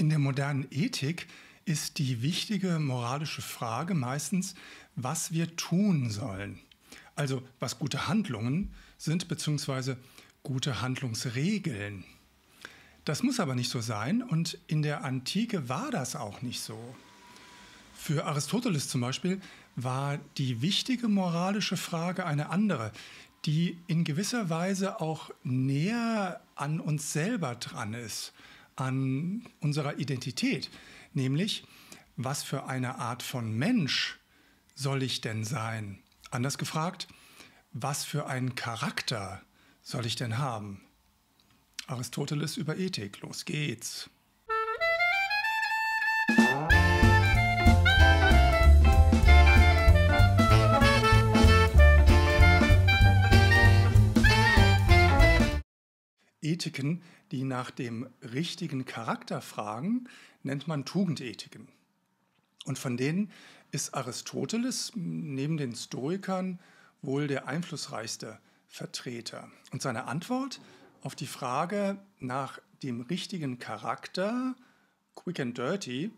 In der modernen Ethik ist die wichtige moralische Frage meistens, was wir tun sollen. Also was gute Handlungen sind, beziehungsweise gute Handlungsregeln. Das muss aber nicht so sein und in der Antike war das auch nicht so. Für Aristoteles zum Beispiel war die wichtige moralische Frage eine andere, die in gewisser Weise auch näher an uns selber dran ist, an unserer Identität. Nämlich, was für eine Art von Mensch soll ich denn sein? Anders gefragt, was für einen Charakter soll ich denn haben? Aristoteles über Ethik, los geht's! Ethiken, die nach dem richtigen Charakter fragen, nennt man Tugendethiken. Und von denen ist Aristoteles neben den Stoikern wohl der einflussreichste Vertreter. Und seine Antwort auf die Frage nach dem richtigen Charakter, quick and dirty,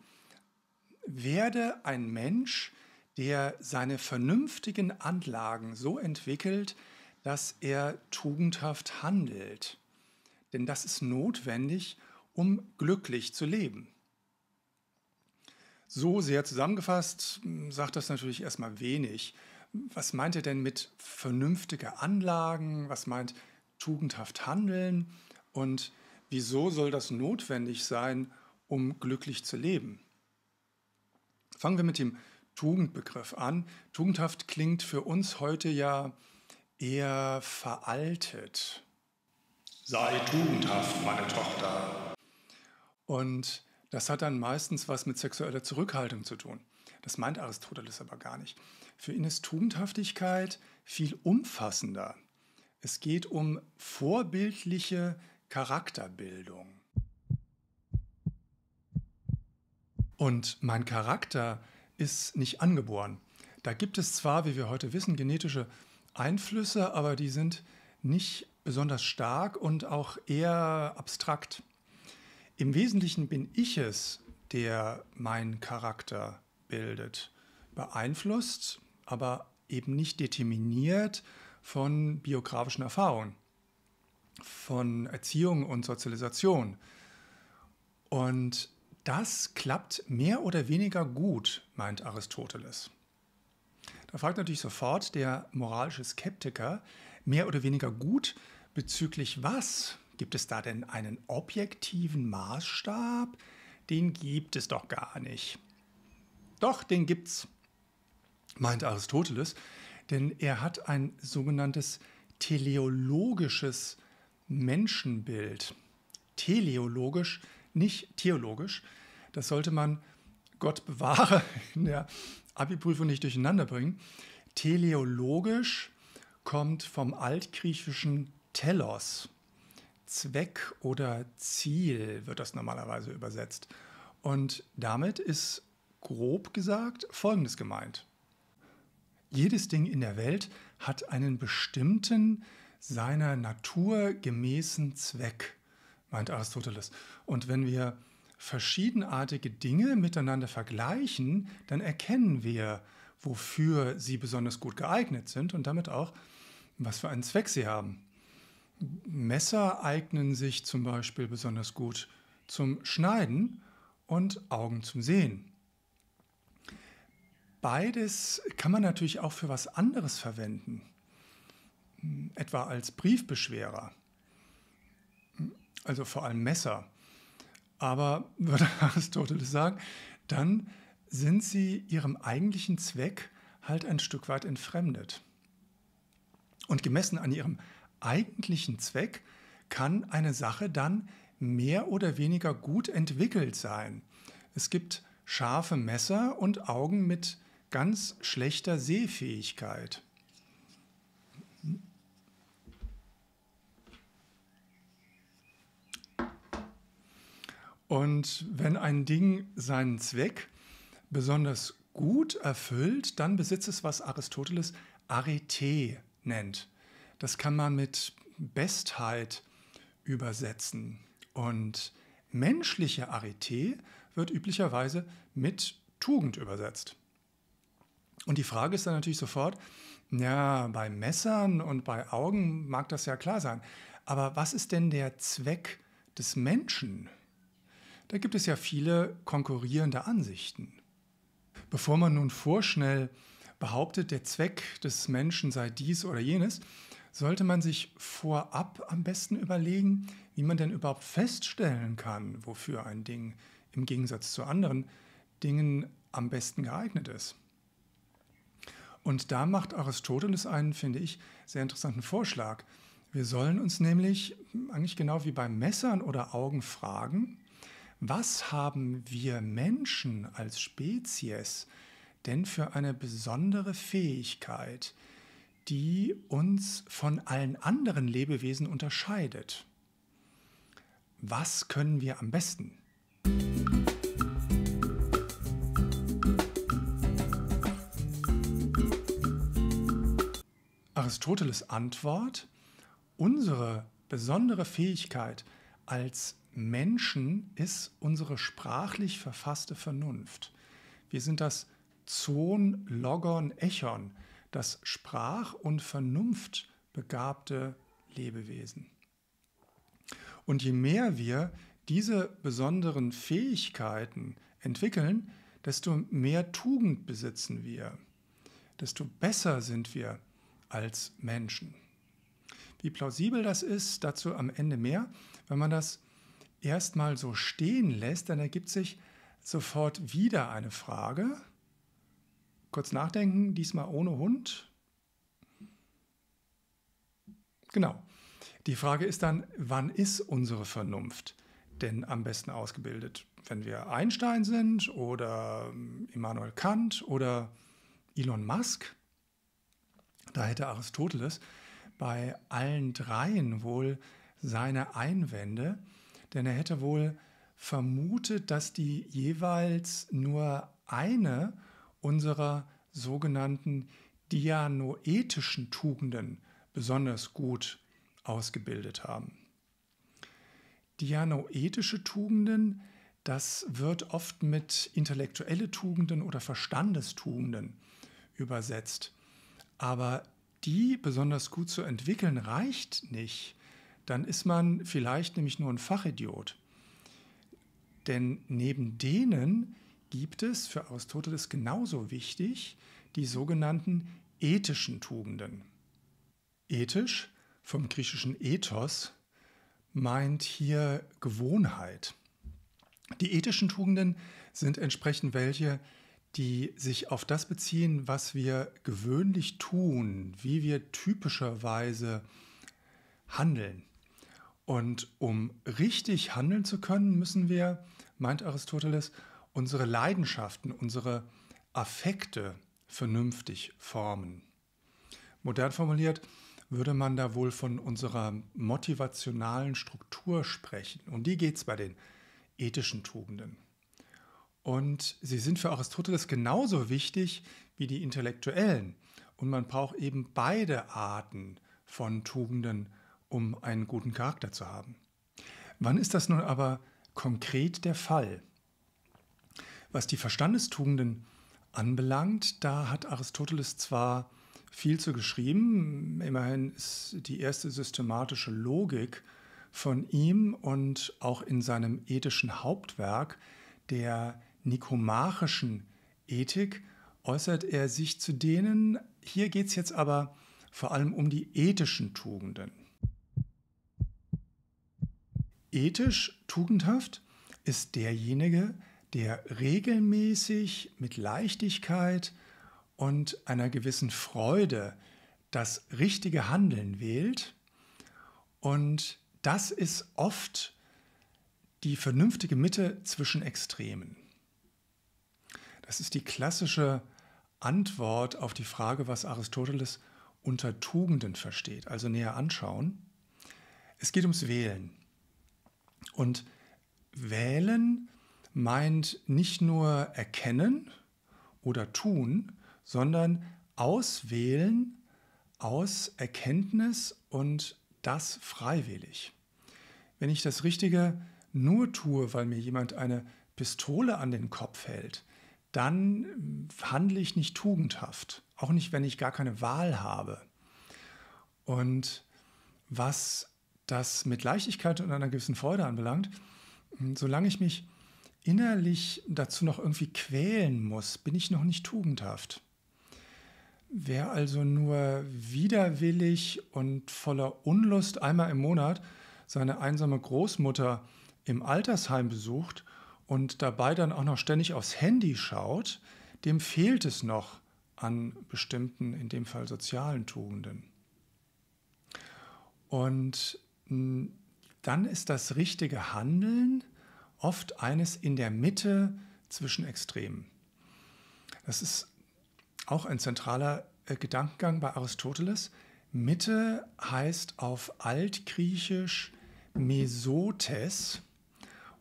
werde ein Mensch, der seine vernünftigen Anlagen so entwickelt, dass er tugendhaft handelt. Denn das ist notwendig, um glücklich zu leben. So sehr zusammengefasst sagt das natürlich erstmal wenig. Was meint er denn mit vernünftige Anlagen? Was meint tugendhaft handeln? Und wieso soll das notwendig sein, um glücklich zu leben? Fangen wir mit dem Tugendbegriff an. Tugendhaft klingt für uns heute ja eher veraltet. Sei tugendhaft, meine Tochter. Und das hat dann meistens was mit sexueller Zurückhaltung zu tun. Das meint Aristoteles aber gar nicht. Für ihn ist Tugendhaftigkeit viel umfassender. Es geht um vorbildliche Charakterbildung. Und mein Charakter ist nicht angeboren. Da gibt es zwar, wie wir heute wissen, genetische Einflüsse, aber die sind nicht besonders stark und auch eher abstrakt. Im Wesentlichen bin ich es, der meinen Charakter bildet, beeinflusst, aber eben nicht determiniert von biografischen Erfahrungen, von Erziehung und Sozialisation. Und das klappt mehr oder weniger gut, meint Aristoteles. Da fragt natürlich sofort der moralische Skeptiker, mehr oder weniger gut, bezüglich was? Gibt es da denn einen objektiven Maßstab? Den gibt es doch gar nicht. Doch, den gibt's, meint Aristoteles, denn er hat ein sogenanntes teleologisches Menschenbild. Teleologisch, nicht theologisch. Das sollte man, Gott bewahre, in der Abi-Prüfung nicht durcheinander bringen. Teleologisch kommt vom altgriechischen Telos. Zweck oder Ziel wird das normalerweise übersetzt. Und damit ist grob gesagt Folgendes gemeint. Jedes Ding in der Welt hat einen bestimmten, seiner Natur gemäßen Zweck, meint Aristoteles. Und wenn wir verschiedenartige Dinge miteinander vergleichen, dann erkennen wir, wofür sie besonders gut geeignet sind und damit auch, was für einen Zweck sie haben. Messer eignen sich zum Beispiel besonders gut zum Schneiden und Augen zum Sehen. Beides kann man natürlich auch für was anderes verwenden, etwa als Briefbeschwerer, also vor allem Messer. Aber, würde Aristoteles sagen, dann sind sie ihrem eigentlichen Zweck halt ein Stück weit entfremdet. Und gemessen an ihrem eigentlichen Zweck kann eine Sache dann mehr oder weniger gut entwickelt sein. Es gibt scharfe Messer und Augen mit ganz schlechter Sehfähigkeit. Und wenn ein Ding seinen Zweck besonders gut erfüllt, dann besitzt es, was Aristoteles Arete nennt. Das kann man mit Bestheit übersetzen. Und Menschliche Arete wird üblicherweise mit Tugend übersetzt. Und die Frage ist dann natürlich sofort, ja, bei Messern und bei Augen mag das ja klar sein, aber was ist denn der Zweck des Menschen? Da gibt es ja viele konkurrierende Ansichten. Bevor man nun vorschnell behauptet, der Zweck des Menschen sei dies oder jenes, sollte man sich vorab am besten überlegen, wie man denn überhaupt feststellen kann, wofür ein Ding im Gegensatz zu anderen Dingen am besten geeignet ist. Und da macht Aristoteles einen, finde ich, sehr interessanten Vorschlag. Wir sollen uns nämlich eigentlich genau wie bei Messern oder Augen fragen, was haben wir Menschen als Spezies denn für eine besondere Fähigkeit, die uns von allen anderen Lebewesen unterscheidet? Was können wir am besten? Aristoteles Antwort: Unsere besondere Fähigkeit als Menschen ist unsere sprachlich verfasste Vernunft. Wir sind das Zoon, Logon, Echon, das sprach- und vernunftbegabte Lebewesen. Und je mehr wir diese besonderen Fähigkeiten entwickeln, desto mehr Tugend besitzen wir, desto besser sind wir als Menschen. Wie plausibel das ist, dazu am Ende mehr. Wenn man das erstmal so stehen lässt, dann ergibt sich sofort wieder eine Frage. Kurz nachdenken, diesmal ohne Hund. Genau. Die Frage ist dann, wann ist unsere Vernunft denn am besten ausgebildet? Wenn wir Einstein sind oder Immanuel Kant oder Elon Musk? Da hätte Aristoteles bei allen dreien wohl seine Einwände, denn er hätte wohl vermutet, dass die jeweils nur eine unserer sogenannten dianoetischen Tugenden besonders gut ausgebildet haben. Dianoetische Tugenden, das wird oft mit intellektuelle Tugenden oder Verstandestugenden übersetzt. Aber die besonders gut zu entwickeln, reicht nicht. Dann ist man vielleicht nämlich nur ein Fachidiot. Denn neben denen gibt es, für Aristoteles genauso wichtig, die sogenannten ethischen Tugenden. Ethisch, vom griechischen Ethos, meint hier Gewohnheit. Die ethischen Tugenden sind entsprechend welche, die sich auf das beziehen, was wir gewöhnlich tun, wie wir typischerweise handeln. Und um richtig handeln zu können, müssen wir, meint Aristoteles, unsere Leidenschaften, unsere Affekte vernünftig formen. Modern formuliert würde man da wohl von unserer motivationalen Struktur sprechen. Um die geht es bei den ethischen Tugenden. Und sie sind für Aristoteles genauso wichtig wie die intellektuellen. Und man braucht eben beide Arten von Tugenden, um einen guten Charakter zu haben. Wann ist das nun aber konkret der Fall? Was die Verstandestugenden anbelangt, da hat Aristoteles zwar viel zu geschrieben, immerhin ist die erste systematische Logik von ihm und auch in seinem ethischen Hauptwerk, der Nikomachischen Ethik, äußert er sich zu denen. Hier geht es jetzt aber vor allem um die ethischen Tugenden. Ethisch tugendhaft ist derjenige, der regelmäßig mit Leichtigkeit und einer gewissen Freude das richtige Handeln wählt. Und das ist oft die vernünftige Mitte zwischen Extremen. Das ist die klassische Antwort auf die Frage, was Aristoteles unter Tugenden versteht. Also näher anschauen. Es geht ums Wählen. Und Wählen meint nicht nur erkennen oder tun, sondern auswählen aus Erkenntnis und das freiwillig. Wenn ich das Richtige nur tue, weil mir jemand eine Pistole an den Kopf hält, dann handle ich nicht tugendhaft. Auch nicht, wenn ich gar keine Wahl habe. Und was das mit Leichtigkeit und einer gewissen Freude anbelangt, solange ich mich innerlich dazu noch irgendwie quälen muss, bin ich noch nicht tugendhaft. Wer also nur widerwillig und voller Unlust einmal im Monat seine einsame Großmutter im Altersheim besucht und dabei dann auch noch ständig aufs Handy schaut, dem fehlt es noch an bestimmten, in dem Fall sozialen Tugenden. Und dann ist das richtige Handeln oft eines in der Mitte zwischen Extremen. Das ist auch ein zentraler Gedankengang bei Aristoteles. Mitte heißt auf Altgriechisch Mesotes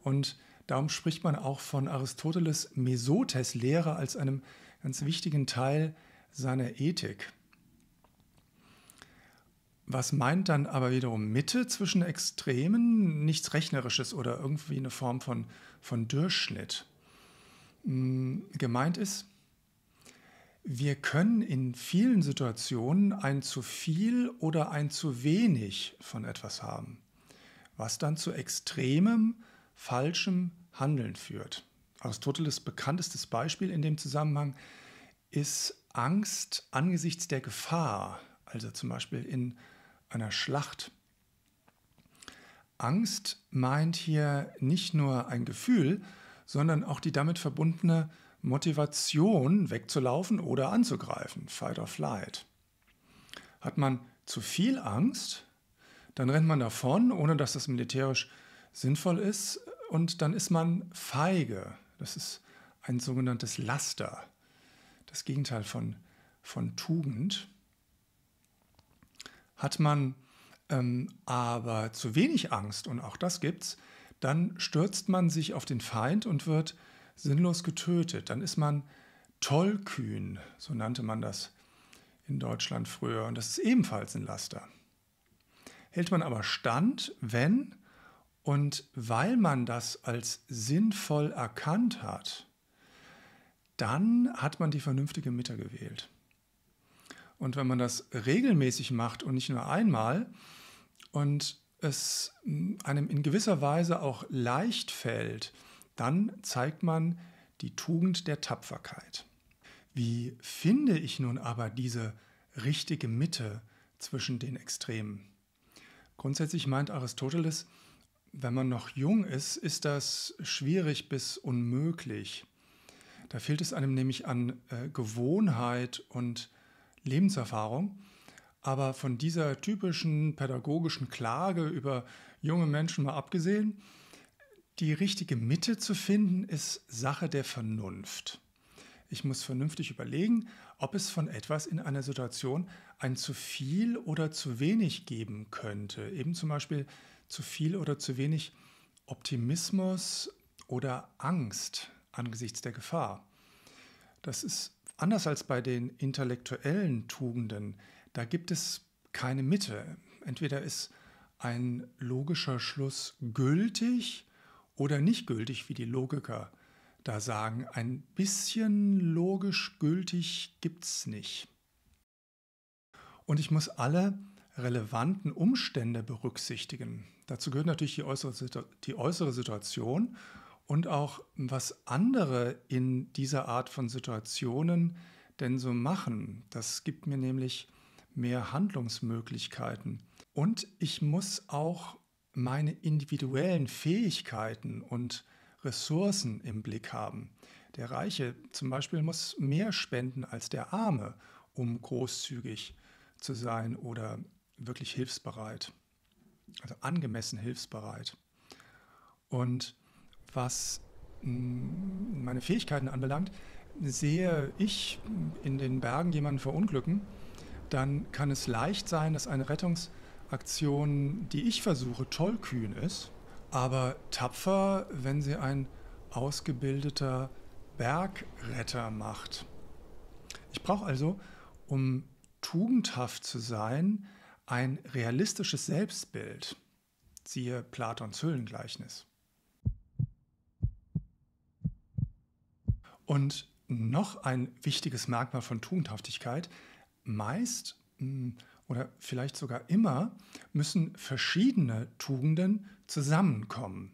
und darum spricht man auch von Aristoteles Mesoteslehre als einem ganz wichtigen Teil seiner Ethik. Was meint dann aber wiederum Mitte zwischen Extremen? Nichts Rechnerisches oder irgendwie eine Form von Durchschnitt. Gemeint ist, wir können in vielen Situationen ein zu viel oder ein zu wenig von etwas haben, was dann zu extremem, falschem Handeln führt. Aristoteles bekanntestes Beispiel in dem Zusammenhang ist Angst angesichts der Gefahr, also zum Beispiel in einer Schlacht. Angst meint hier nicht nur ein Gefühl, sondern auch die damit verbundene Motivation, wegzulaufen oder anzugreifen, Fight or Flight. Hat man zu viel Angst, dann rennt man davon, ohne dass das militärisch sinnvoll ist, und dann ist man feige. Das ist ein sogenanntes Laster, das Gegenteil von Tugend. Hat man aber zu wenig Angst, und auch das gibt's, dann stürzt man sich auf den Feind und wird sinnlos getötet. Dann ist man tollkühn, so nannte man das in Deutschland früher. Und das ist ebenfalls ein Laster. Hält man aber stand, wenn und weil man das als sinnvoll erkannt hat, dann hat man die vernünftige Mitte gewählt. Und wenn man das regelmäßig macht und nicht nur einmal und es einem in gewisser Weise auch leicht fällt, dann zeigt man die Tugend der Tapferkeit. Wie finde ich nun aber diese richtige Mitte zwischen den Extremen? Grundsätzlich meint Aristoteles, wenn man noch jung ist, ist das schwierig bis unmöglich. Da fehlt es einem nämlich an Gewohnheit und Lebenserfahrung. Aber von dieser typischen pädagogischen Klage über junge Menschen mal abgesehen, die richtige Mitte zu finden, ist Sache der Vernunft. Ich muss vernünftig überlegen, ob es von etwas in einer Situation ein zu viel oder zu wenig geben könnte. Eben zum Beispiel zu viel oder zu wenig Optimismus oder Angst angesichts der Gefahr. Das ist anders als bei den intellektuellen Tugenden. Da gibt es keine Mitte. Entweder ist ein logischer Schluss gültig oder nicht gültig, wie die Logiker da sagen. Ein bisschen logisch gültig gibt es nicht. Und ich muss alle relevanten Umstände berücksichtigen. Dazu gehört natürlich die äußere Situation und auch, was andere in dieser Art von Situationen denn so machen. Das gibt mir nämlich mehr Handlungsmöglichkeiten. Und ich muss auch meine individuellen Fähigkeiten und Ressourcen im Blick haben. Der Reiche zum Beispiel muss mehr spenden als der Arme, um großzügig zu sein oder wirklich hilfsbereit, also angemessen hilfsbereit. Und was meine Fähigkeiten anbelangt, sehe ich in den Bergen jemanden verunglücken, dann kann es leicht sein, dass eine Rettungsaktion, die ich versuche, tollkühn ist, aber tapfer, wenn sie ein ausgebildeter Bergretter macht. Ich brauche also, um tugendhaft zu sein, ein realistisches Selbstbild, siehe Platons Höhlengleichnis. Und noch ein wichtiges Merkmal von Tugendhaftigkeit: meist oder vielleicht sogar immer müssen verschiedene Tugenden zusammenkommen,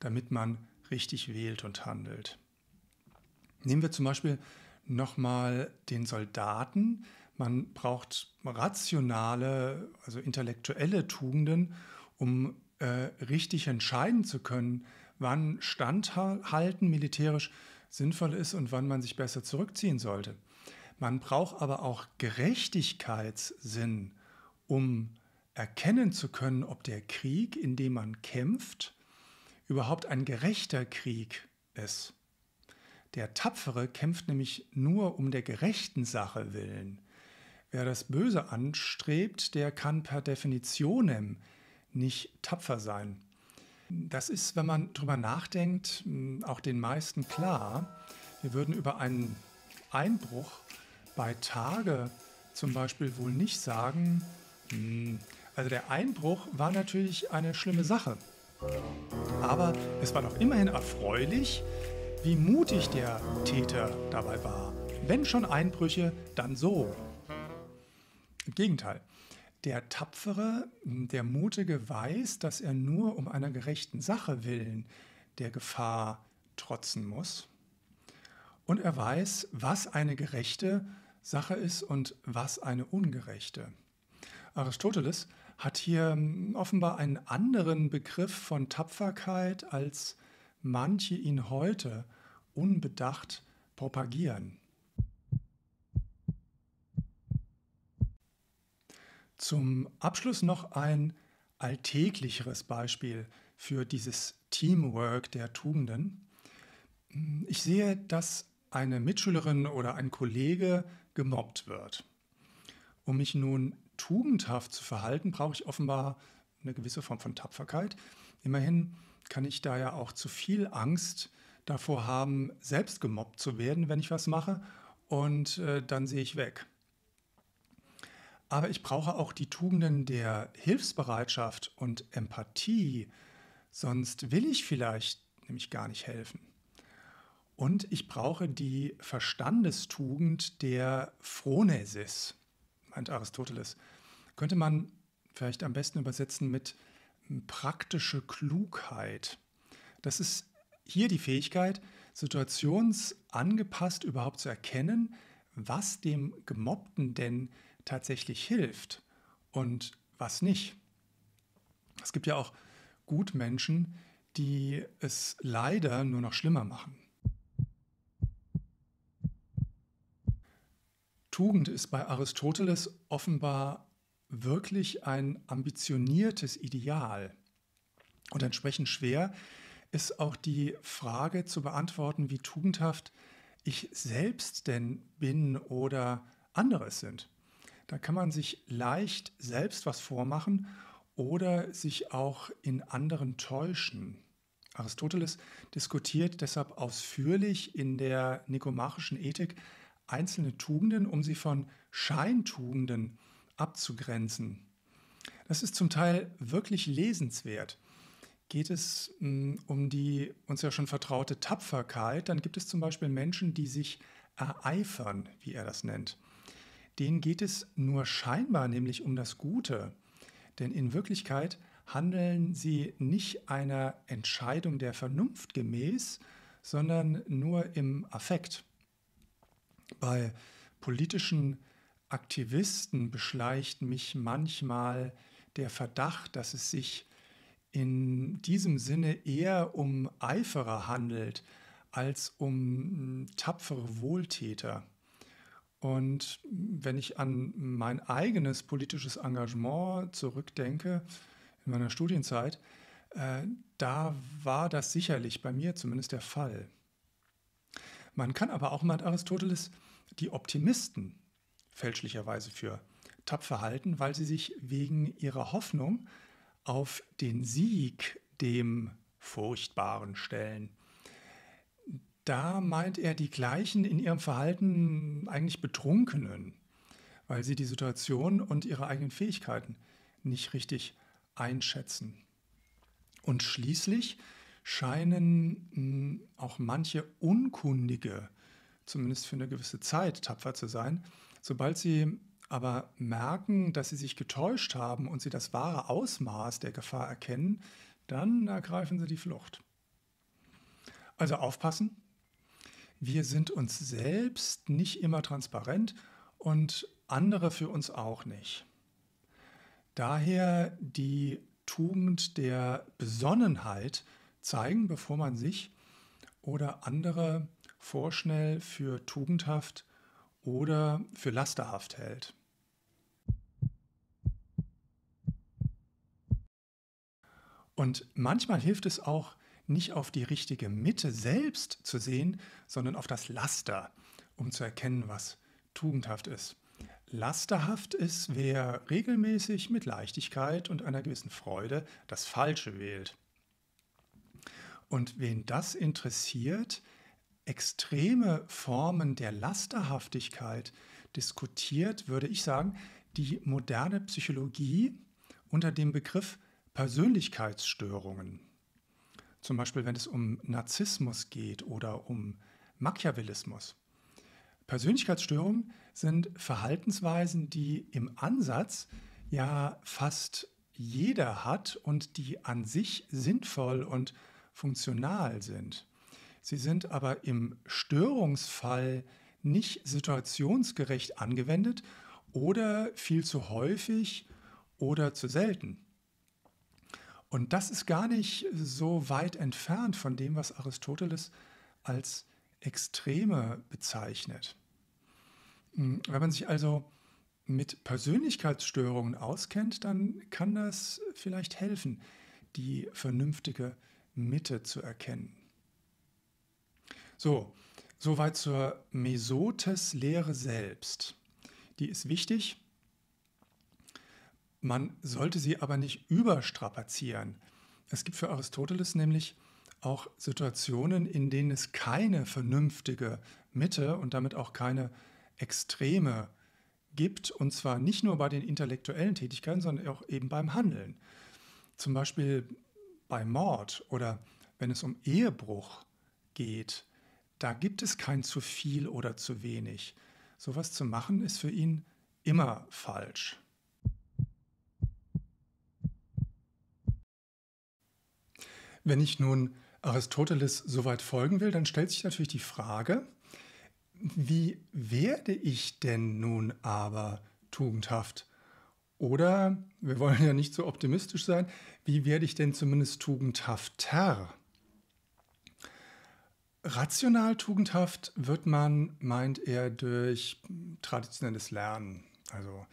damit man richtig wählt und handelt. Nehmen wir zum Beispiel nochmal den Soldaten. Man braucht rationale, also intellektuelle Tugenden, um richtig entscheiden zu können, wann Standhalten militärisch sinnvoll ist und wann man sich besser zurückziehen sollte. Man braucht aber auch Gerechtigkeitssinn, um erkennen zu können, ob der Krieg, in dem man kämpft, überhaupt ein gerechter Krieg ist. Der Tapfere kämpft nämlich nur um der gerechten Sache willen. Wer das Böse anstrebt, der kann per Definitionem nicht tapfer sein. Das ist, wenn man drüber nachdenkt, auch den meisten klar. Wir würden über einen Einbruch bei Tage zum Beispiel wohl nicht sagen, also der Einbruch war natürlich eine schlimme Sache. Aber es war doch immerhin erfreulich, wie mutig der Täter dabei war. Wenn schon Einbrüche, dann so. Im Gegenteil, der Tapfere, der Mutige weiß, dass er nur um einer gerechten Sache willen der Gefahr trotzen muss. Und er weiß, was eine gerechte Sache ist und was eine ungerechte. Aristoteles hat hier offenbar einen anderen Begriff von Tapferkeit, als manche ihn heute unbedacht propagieren. Zum Abschluss noch ein alltäglicheres Beispiel für dieses Teamwork der Tugenden. Ich sehe, dass eine Mitschülerin oder ein Kollege gemobbt wird. Um mich nun tugendhaft zu verhalten, brauche ich offenbar eine gewisse Form von Tapferkeit. Immerhin kann ich da ja auch zu viel Angst davor haben, selbst gemobbt zu werden, wenn ich was mache, und dann sehe ich weg. Aber ich brauche auch die Tugenden der Hilfsbereitschaft und Empathie, sonst will ich vielleicht nämlich gar nicht helfen. Und ich brauche die Verstandestugend der Phronesis, meint Aristoteles. Könnte man vielleicht am besten übersetzen mit praktische Klugheit. Das ist hier die Fähigkeit, situationsangepasst überhaupt zu erkennen, was dem Gemobbten denn tatsächlich hilft und was nicht. Es gibt ja auch Gutmenschen, die es leider nur noch schlimmer machen. Tugend ist bei Aristoteles offenbar wirklich ein ambitioniertes Ideal. Und entsprechend schwer ist auch die Frage zu beantworten, wie tugendhaft ich selbst denn bin oder andere es sind. Da kann man sich leicht selbst was vormachen oder sich auch in anderen täuschen. Aristoteles diskutiert deshalb ausführlich in der Nikomachischen Ethik einzelne Tugenden, um sie von Scheintugenden abzugrenzen. Das ist zum Teil wirklich lesenswert. Geht es um die uns ja schon vertraute Tapferkeit, dann gibt es zum Beispiel Menschen, die sich ereifern, wie er das nennt. Denen geht es nur scheinbar nämlich um das Gute, denn in Wirklichkeit handeln sie nicht einer Entscheidung der Vernunft gemäß, sondern nur im Affekt. Bei politischen Aktivisten beschleicht mich manchmal der Verdacht, dass es sich in diesem Sinne eher um Eiferer handelt als um tapfere Wohltäter. Und wenn ich an mein eigenes politisches Engagement zurückdenke, in meiner Studienzeit, da war das sicherlich bei mir zumindest der Fall. Man kann aber auch, meint Aristoteles, die Optimisten fälschlicherweise für tapfer halten, weil sie sich wegen ihrer Hoffnung auf den Sieg dem Furchtbaren stellen. Da meint er die gleichen in ihrem Verhalten eigentlich Betrunkenen, weil sie die Situation und ihre eigenen Fähigkeiten nicht richtig einschätzen. Und schließlich scheinen auch manche Unkundige zumindest für eine gewisse Zeit tapfer zu sein. Sobald sie aber merken, dass sie sich getäuscht haben und sie das wahre Ausmaß der Gefahr erkennen, dann ergreifen sie die Flucht. Also aufpassen. Wir sind uns selbst nicht immer transparent und andere für uns auch nicht. Daher die Tugend der Besonnenheit zeigen, bevor man sich oder andere vorschnell für tugendhaft oder für lasterhaft hält. Und manchmal hilft es auch, nicht auf die richtige Mitte selbst zu sehen, sondern auf das Laster, um zu erkennen, was tugendhaft ist. Lasterhaft ist, wer regelmäßig mit Leichtigkeit und einer gewissen Freude das Falsche wählt. Und wen das interessiert, extreme Formen der Lasterhaftigkeit diskutiert, würde ich sagen, die moderne Psychologie unter dem Begriff Persönlichkeitsstörungen. Zum Beispiel, wenn es um Narzissmus geht oder um Machiavellismus. Persönlichkeitsstörungen sind Verhaltensweisen, die im Ansatz ja fast jeder hat und die an sich sinnvoll und funktional sind. Sie sind aber im Störungsfall nicht situationsgerecht angewendet oder viel zu häufig oder zu selten. Und das ist gar nicht so weit entfernt von dem, was Aristoteles als Extreme bezeichnet. Wenn man sich also mit Persönlichkeitsstörungen auskennt, dann kann das vielleicht helfen, die vernünftige Mitte zu erkennen. So, soweit zur Mesoteslehre selbst. Die ist wichtig. Man sollte sie aber nicht überstrapazieren. Es gibt für Aristoteles nämlich auch Situationen, in denen es keine vernünftige Mitte und damit auch keine Extreme gibt, und zwar nicht nur bei den intellektuellen Tätigkeiten, sondern auch eben beim Handeln. Zum Beispiel bei Mord oder wenn es um Ehebruch geht, da gibt es kein zu viel oder zu wenig. Sowas zu machen ist für ihn immer falsch. Wenn ich nun Aristoteles soweit folgen will, dann stellt sich natürlich die Frage, wie werde ich denn nun aber tugendhaft? Oder, wir wollen ja nicht so optimistisch sein, wie werde ich denn zumindest tugendhafter? Rational tugendhaft wird man, meint er, durch traditionelles Lernen, also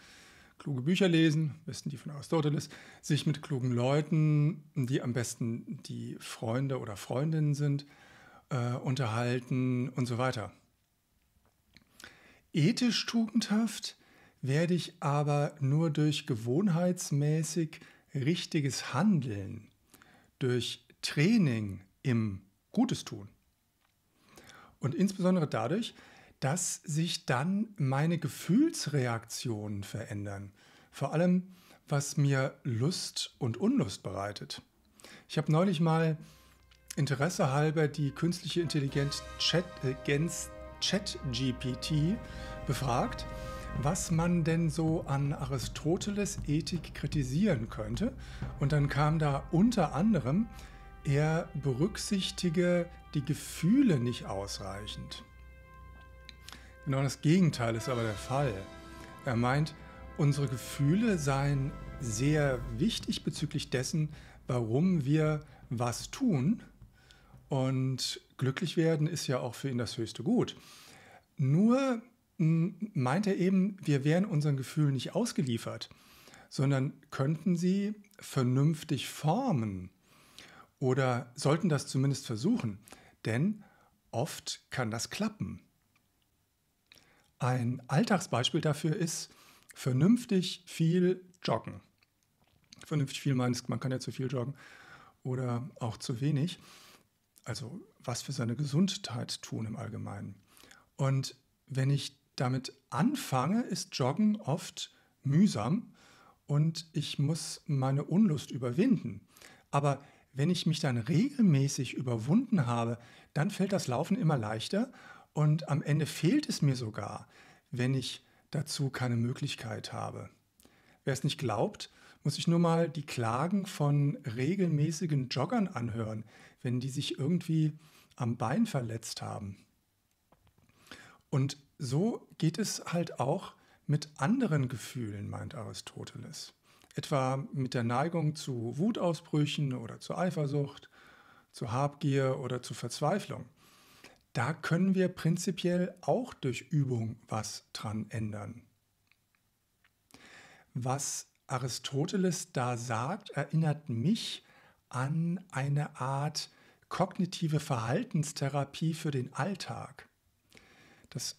kluge Bücher lesen, am besten die von Aristoteles, sich mit klugen Leuten, die am besten die Freunde oder Freundinnen sind, unterhalten und so weiter. Ethisch tugendhaft werde ich aber nur durch gewohnheitsmäßig richtiges Handeln, durch Training im Gutes tun. Und insbesondere dadurch, dass sich dann meine Gefühlsreaktionen verändern. Vor allem, was mir Lust und Unlust bereitet. Ich habe neulich mal Interesse halber die künstliche Intelligenz ChatGPT befragt, was man denn so an Aristoteles Ethik kritisieren könnte. Und dann kam da unter anderem, er berücksichtige die Gefühle nicht ausreichend. Genau das Gegenteil ist aber der Fall. Er meint, unsere Gefühle seien sehr wichtig bezüglich dessen, warum wir was tun. Und glücklich werden ist ja auch für ihn das höchste Gut. Nur meint er eben, wir wären unseren Gefühlen nicht ausgeliefert, sondern könnten sie vernünftig formen oder sollten das zumindest versuchen, denn oft kann das klappen. Ein Alltagsbeispiel dafür ist vernünftig viel joggen. Vernünftig viel meinst, man kann ja zu viel joggen oder auch zu wenig. Also was für seine Gesundheit tun im Allgemeinen. Und wenn ich damit anfange, ist Joggen oft mühsam und ich muss meine Unlust überwinden. Aber wenn ich mich dann regelmäßig überwunden habe, dann fällt das Laufen immer leichter Und am Ende fehlt es mir sogar, wenn ich dazu keine Möglichkeit habe. Wer es nicht glaubt, muss sich nur mal die Klagen von regelmäßigen Joggern anhören, wenn die sich irgendwie am Bein verletzt haben. Und so geht es halt auch mit anderen Gefühlen, meint Aristoteles. Etwa mit der Neigung zu Wutausbrüchen oder zu Eifersucht, zu Habgier oder zu Verzweiflung. Da können wir prinzipiell auch durch Übung was dran ändern. Was Aristoteles da sagt, erinnert mich an eine Art kognitive Verhaltenstherapie für den Alltag. Das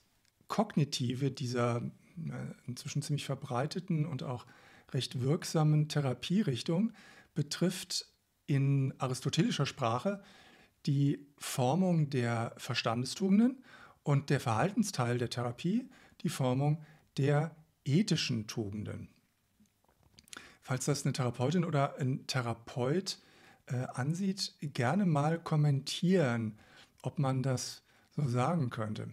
Kognitive dieser inzwischen ziemlich verbreiteten und auch recht wirksamen Therapierichtung betrifft in aristotelischer Sprache die Formung der Verstandestugenden und der Verhaltensteil der Therapie die Formung der ethischen Tugenden. Falls das eine Therapeutin oder ein Therapeut ansieht, gerne mal kommentieren, ob man das so sagen könnte.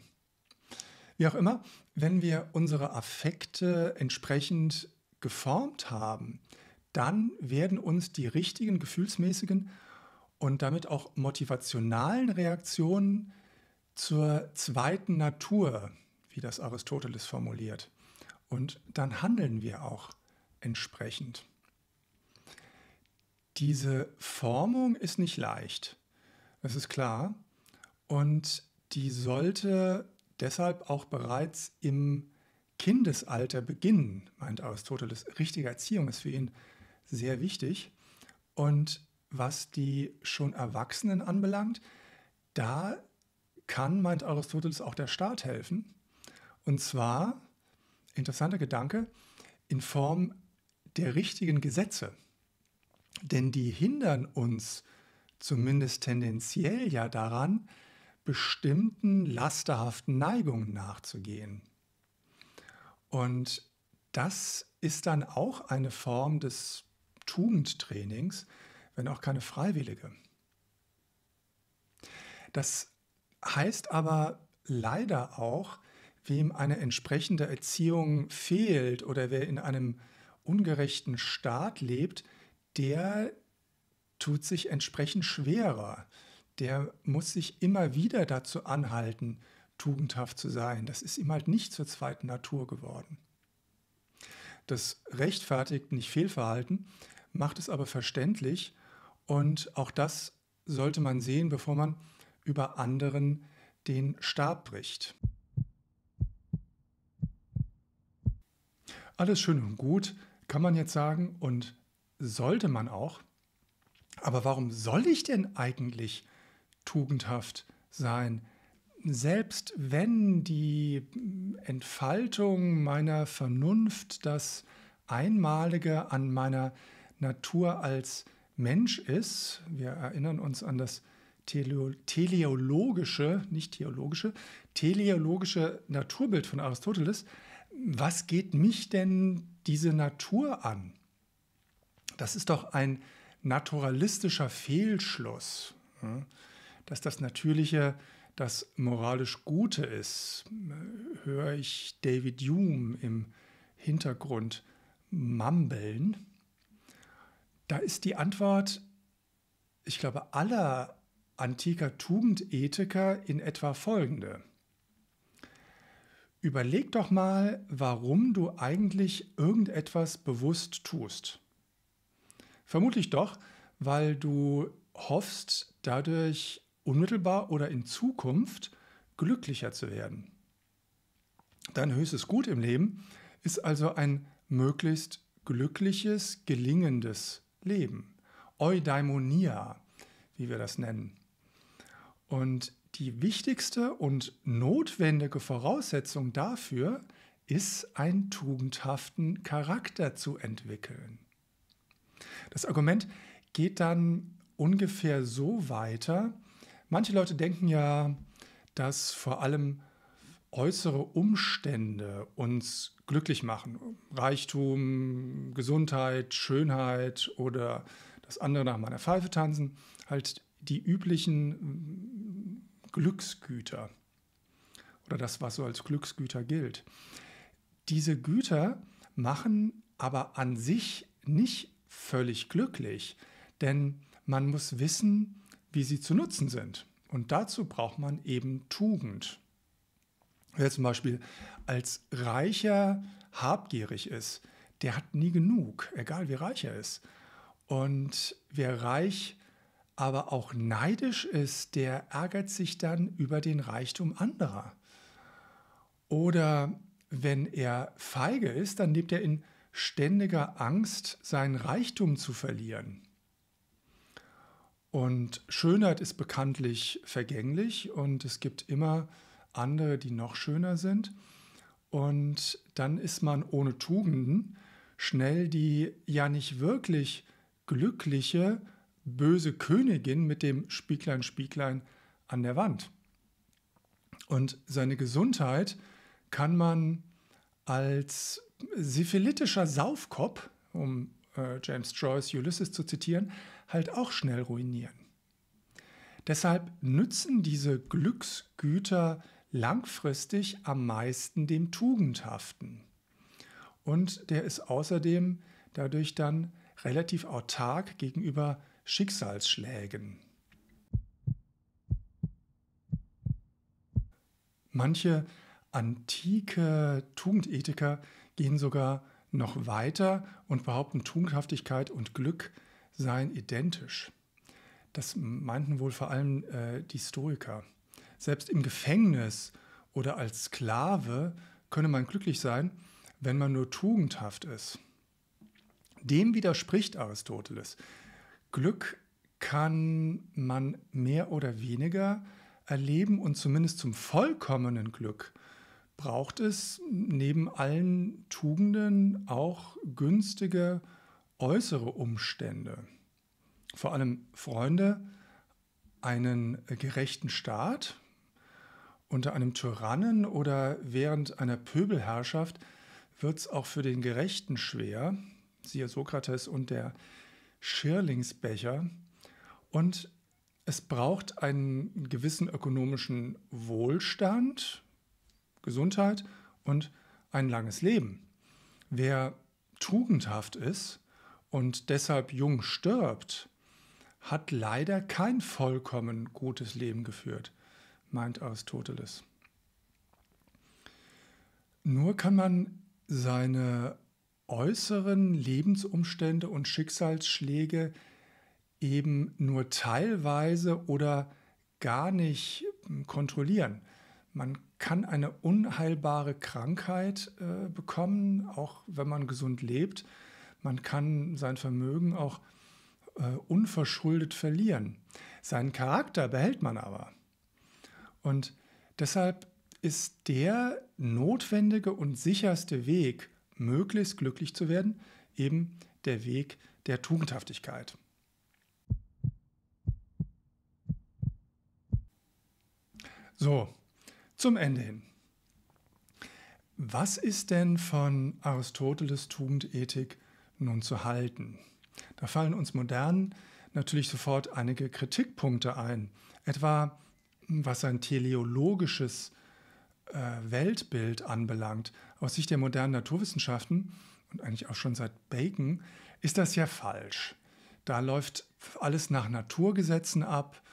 Wie auch immer, wenn wir unsere Affekte entsprechend geformt haben, dann werden uns die richtigen gefühlsmäßigen und damit auch motivationalen Reaktionen zur zweiten Natur, wie das Aristoteles formuliert. Und dann handeln wir auch entsprechend. Diese Formung ist nicht leicht, das ist klar, und die sollte deshalb auch bereits im Kindesalter beginnen, meint Aristoteles. Richtige Erziehung ist für ihn sehr wichtig. Und was die schon Erwachsenen anbelangt, da kann, meint Aristoteles, auch der Staat helfen. Und zwar, interessanter Gedanke, in Form der richtigen Gesetze. Denn die hindern uns zumindest tendenziell ja daran, bestimmten lasterhaften Neigungen nachzugehen. Und das ist dann auch eine Form des Tugendtrainings, wenn auch keine freiwillige. Das heißt aber leider auch, wem eine entsprechende Erziehung fehlt oder wer in einem ungerechten Staat lebt, der tut sich entsprechend schwerer. Der muss sich immer wieder dazu anhalten, tugendhaft zu sein. Das ist ihm halt nicht zur zweiten Natur geworden. Das rechtfertigt nicht Fehlverhalten, macht es aber verständlich, und auch das sollte man sehen, bevor man über anderen den Stab bricht. Alles schön und gut, kann man jetzt sagen, und sollte man auch. Aber warum soll ich denn eigentlich tugendhaft sein? Selbst wenn die Entfaltung meiner Vernunft das Einmalige an meiner Natur als Mensch ist, wir erinnern uns an das teleologische, nicht theologische, teleologische Naturbild von Aristoteles, was geht mich denn diese Natur an? Das ist doch ein naturalistischer Fehlschluss, dass das Natürliche das moralisch Gute ist, höre ich David Hume im Hintergrund mumbeln. Da ist die Antwort, ich glaube, aller antiker Tugendethiker in etwa folgende. Überleg doch mal, warum du eigentlich irgendetwas bewusst tust. Vermutlich doch, weil du hoffst, dadurch unmittelbar oder in Zukunft glücklicher zu werden. Dein höchstes Gut im Leben ist also ein möglichst glückliches, gelingendes Leben. Eudaimonia, wie wir das nennen. Und die wichtigste und notwendige Voraussetzung dafür ist, einen tugendhaften Charakter zu entwickeln. Das Argument geht dann ungefähr so weiter. Manche Leute denken ja, dass vor allem äußere Umstände uns glücklich machen. Reichtum, Gesundheit, Schönheit oder das andere nach meiner Pfeife tanzen, halt die üblichen Glücksgüter. oder das, was so als Glücksgüter gilt. Diese Güter machen aber an sich nicht völlig glücklich, denn man muss wissen, wie sie zu nutzen sind. Und dazu braucht man eben Tugend. Wer zum Beispiel als Reicher habgierig ist, der hat nie genug, egal wie reich er ist. Und wer reich, aber auch neidisch ist, der ärgert sich dann über den Reichtum anderer. Oder wenn er feige ist, dann lebt er in ständiger Angst, seinen Reichtum zu verlieren. Und Schönheit ist bekanntlich vergänglich und es gibt immer andere, die noch schöner sind. Und dann ist man ohne Tugenden schnell die ja nicht wirklich glückliche, böse Königin mit dem Spieglein, Spieglein an der Wand. Und seine Gesundheit kann man als syphilitischer Saufkopf, um James Joyce' Ulysses zu zitieren, halt auch schnell ruinieren. Deshalb nützen diese Glücksgüter langfristig am meisten dem Tugendhaften. Und der ist außerdem dadurch dann relativ autark gegenüber Schicksalsschlägen. Manche antike Tugendethiker gehen sogar noch weiter und behaupten, Tugendhaftigkeit und Glück seien identisch. Das meinten wohl vor allem die Stoiker. Selbst im Gefängnis oder als Sklave könne man glücklich sein, wenn man nur tugendhaft ist. Dem widerspricht Aristoteles. Glück kann man mehr oder weniger erleben und zumindest zum vollkommenen Glück braucht es neben allen Tugenden auch günstige äußere Umstände. Vor allem Freunde, einen gerechten Staat unter einem Tyrannen oder während einer Pöbelherrschaft wird es auch für den Gerechten schwer, siehe Sokrates und der Schirlingsbecher. Und es braucht einen gewissen ökonomischen Wohlstand, Gesundheit und ein langes Leben. Wer tugendhaft ist und deshalb jung stirbt, hat leider kein vollkommen gutes Leben geführt, meint Aristoteles. Nur kann man seine äußeren Lebensumstände und Schicksalsschläge eben nur teilweise oder gar nicht kontrollieren. Man kann eine unheilbare Krankheit bekommen, auch wenn man gesund lebt. Man kann sein Vermögen auch unverschuldet verlieren. Seinen Charakter behält man aber. Und deshalb ist der notwendige und sicherste Weg, möglichst glücklich zu werden, eben der Weg der Tugendhaftigkeit. So, zum Ende hin. Was ist denn von Aristoteles Tugendethik nun zu halten? Da fallen uns Modernen natürlich sofort einige Kritikpunkte ein, etwa was ein teleologisches Weltbild anbelangt. Aus Sicht der modernen Naturwissenschaften und eigentlich auch schon seit Bacon ist das ja falsch. Da läuft alles nach Naturgesetzen ab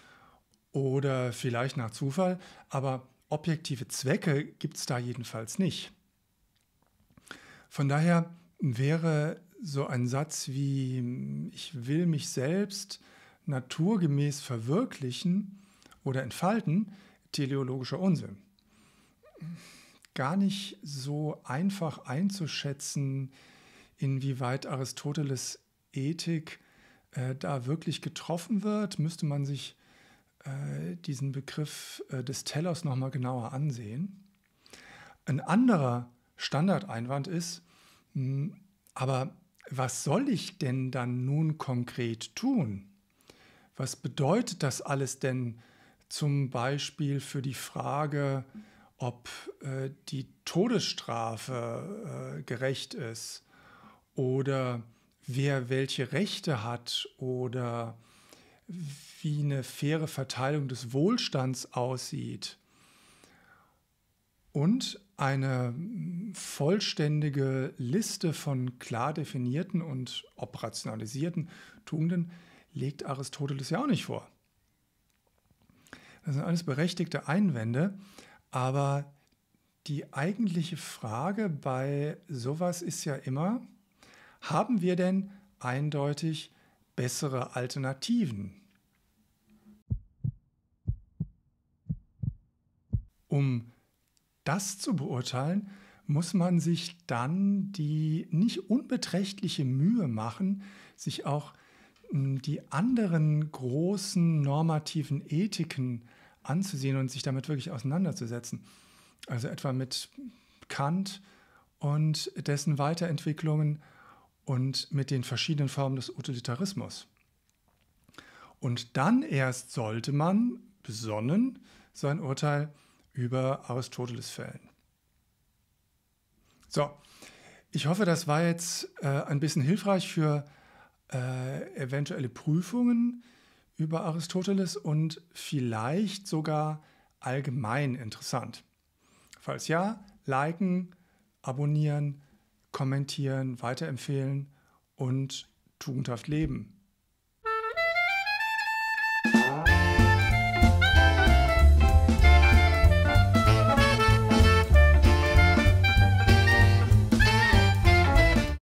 oder vielleicht nach Zufall, aber objektive Zwecke gibt es da jedenfalls nicht. Von daher wäre so ein Satz wie ich will mich selbst naturgemäß verwirklichen oder entfalten, teleologischer Unsinn. Gar nicht so einfach einzuschätzen, inwieweit Aristoteles Ethik da wirklich getroffen wird, müsste man sich diesen Begriff des Tellers nochmal genauer ansehen. Ein anderer Standardeinwand ist, aber was soll ich denn dann nun konkret tun? Was bedeutet das alles denn zum Beispiel für die Frage, ob die Todesstrafe gerecht ist oder wer welche Rechte hat oder wie eine faire Verteilung des Wohlstands aussieht und eine vollständige Liste von klar definierten und operationalisierten Tugenden legt Aristoteles ja auch nicht vor. Das sind alles berechtigte Einwände, aber die eigentliche Frage bei sowas ist ja immer, haben wir denn eindeutig bessere Alternativen? Um das zu beurteilen, muss man sich dann die nicht unbeträchtliche Mühe machen, sich auch die anderen großen normativen Ethiken anzusehen und sich damit wirklich auseinanderzusetzen. Also etwa mit Kant und dessen Weiterentwicklungen und mit den verschiedenen Formen des Utilitarismus. Und dann erst sollte man besonnen sein Urteil über Aristoteles fällen. So, ich hoffe, das war jetzt ein bisschen hilfreich für eventuelle Prüfungen über Aristoteles und vielleicht sogar allgemein interessant. Falls ja, liken, abonnieren, kommentieren, weiterempfehlen und tugendhaft leben.